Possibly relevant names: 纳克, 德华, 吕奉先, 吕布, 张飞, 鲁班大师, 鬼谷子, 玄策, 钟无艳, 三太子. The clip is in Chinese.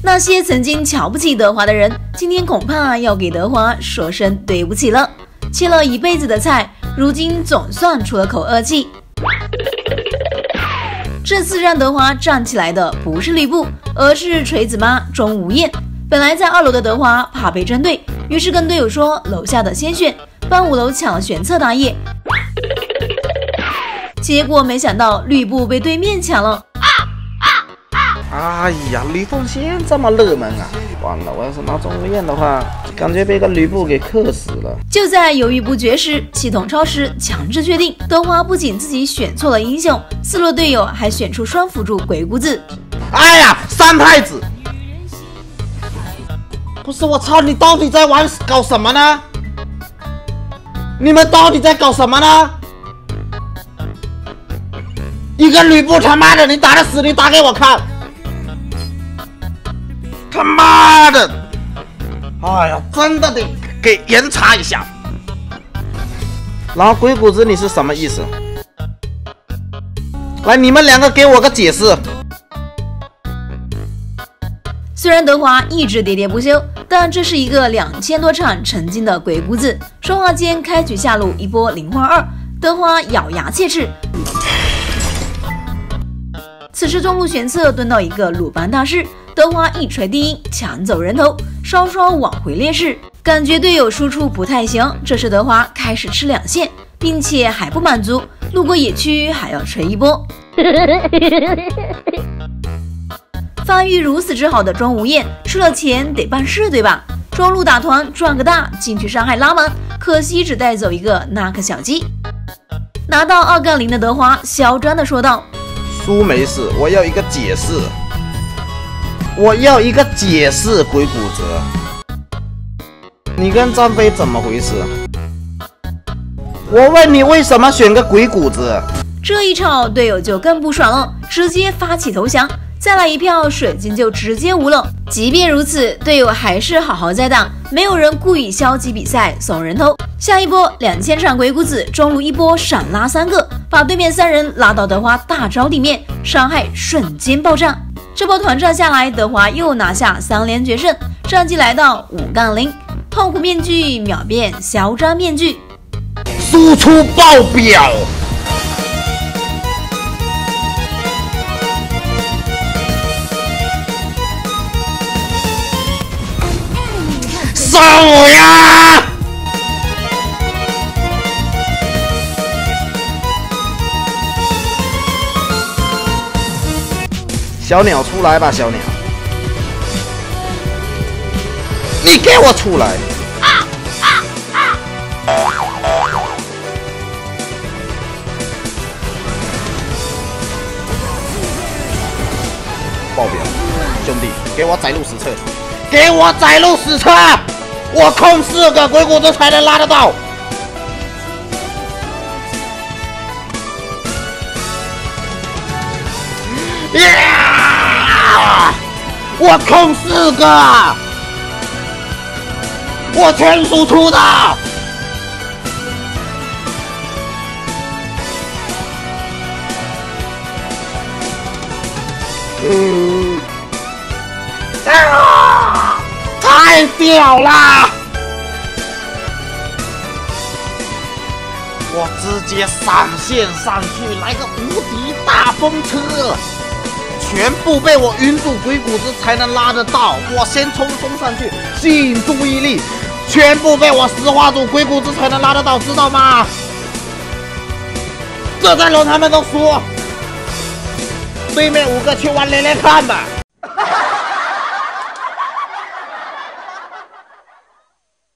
那些曾经瞧不起德华的人，今天恐怕要给德华说声对不起了。切了一辈子的菜，如今总算出了口恶气。这次让德华站起来的不是吕布，而是锤子妈钟无艳。本来在2楼的德华怕被针对，于是跟队友说楼下的先选，帮5楼抢了选策大业。结果没想到吕布被对面抢了。哎呀，吕奉先这么热门啊！完了，我要是拿钟无艳的话，感觉被个吕布给克死了。就在犹豫不决时，系统超时强制确定，德华不仅自己选错了英雄，4路队友还选出双辅助鬼谷子。哎呀，三太子！不是我操，你到底在玩搞什么呢？你们到底在搞什么呢？一个吕布他妈的，你打得死，你打给我看！他妈的！哎呀，真的得给严查一下。然后鬼谷子你是什么意思？来，你们两个给我个解释。虽然德华一直喋喋不休，但这是一个2000多场成精的鬼谷子，说话间开局下路一波0换2，德华咬牙切齿。此时中路玄策蹲到一个鲁班大师，德华一锤定音抢走人头，稍稍挽回劣势，感觉队友输出不太行。这时德华开始吃2线，并且还不满足，路过野区还要锤一波。发育如此之好的钟无艳，吃了钱得办事对吧？中路打团赚个大，进去伤害拉满，可惜只带走一个纳克小鸡。拿到2-0的德华嚣张的说道。输没事，我要一个解释，我要一个解释，鬼谷子，你跟张飞怎么回事？我问你为什么选个鬼谷子？这一场队友就更不爽了，直接发起投降，再来一票水晶就直接无了。即便如此，队友还是好好在挡，没有人故意消极比赛送人头。下一波2000场鬼谷子，中路一波闪拉3个，把对面3人拉到德华大招里面，伤害瞬间爆炸。这波团战下来，德华又拿下3连决胜，战绩来到5-0，痛苦面具秒变嚣张面具，输出爆表。上我呀！小鸟出来吧，小鸟！你给我出来！爆表，兄弟，给我载入史册！给我载入史册！我控4个鬼谷子才能拉得到。我控4个，我全输出的。太屌啦！我直接闪现上去，来个无敌大风车。全部被我晕住，鬼谷子才能拉得到。我先冲上去，吸引注意力，全部被我石化住，鬼谷子才能拉得到，知道吗？这3轮他们都输，对面5个去玩连连看吧。